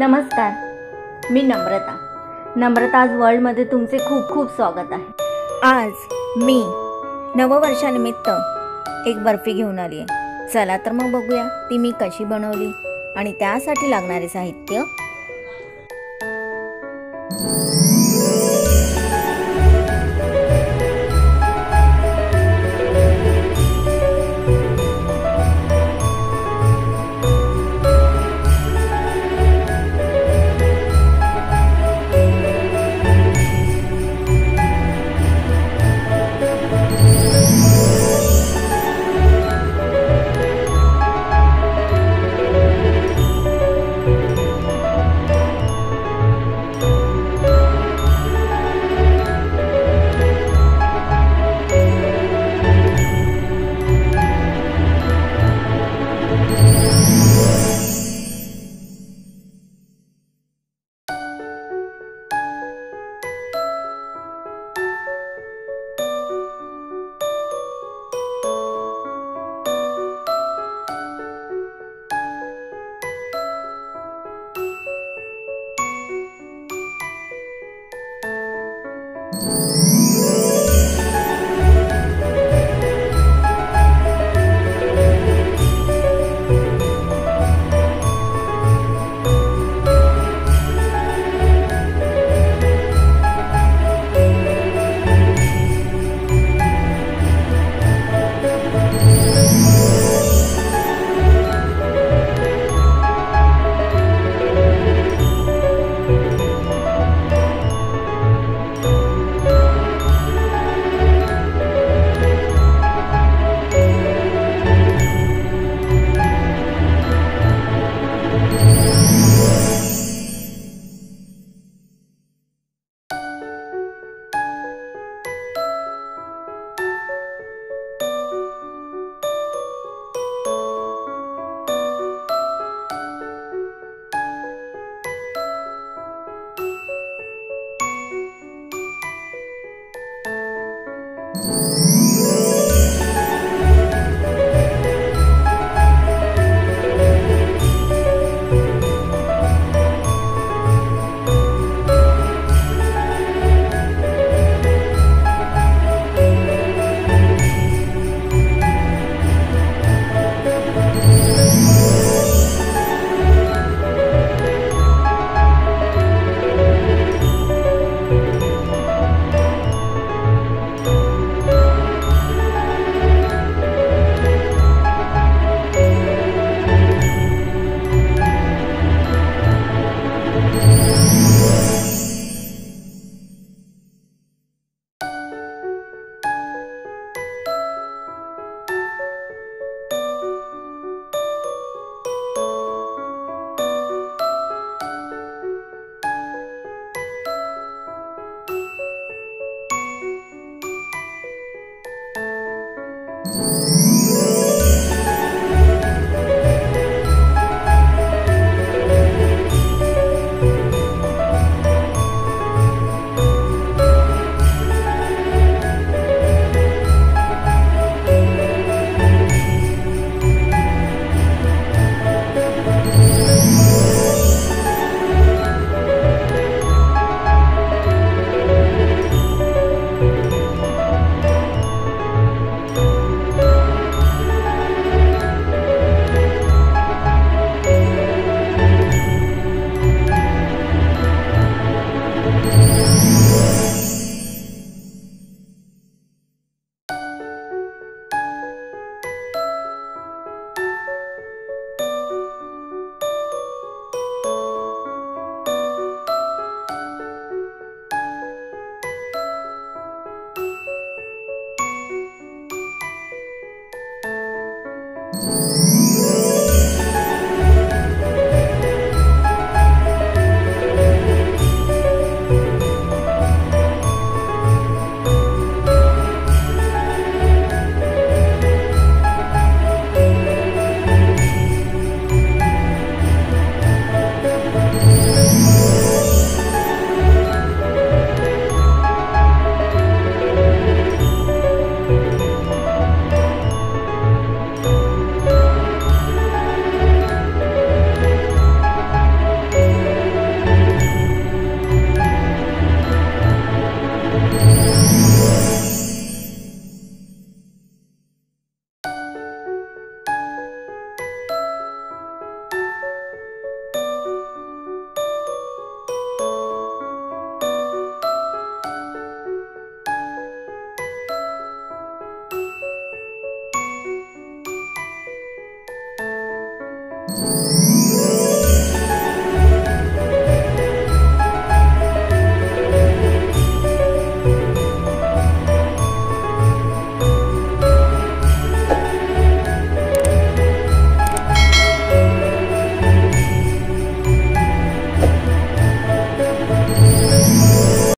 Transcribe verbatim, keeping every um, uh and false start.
नमस्कार, मी नम्रता नम्रताज वर्ल्डमध्ये तुमचे खूप खूप स्वागत आहे। आज मी नववर्षानिमित्त एक बर्फी घेऊन आली आहे। चला तर मग बघूया ती मी कशी बनवली आणि त्यासाठी लागणारे साहित्य।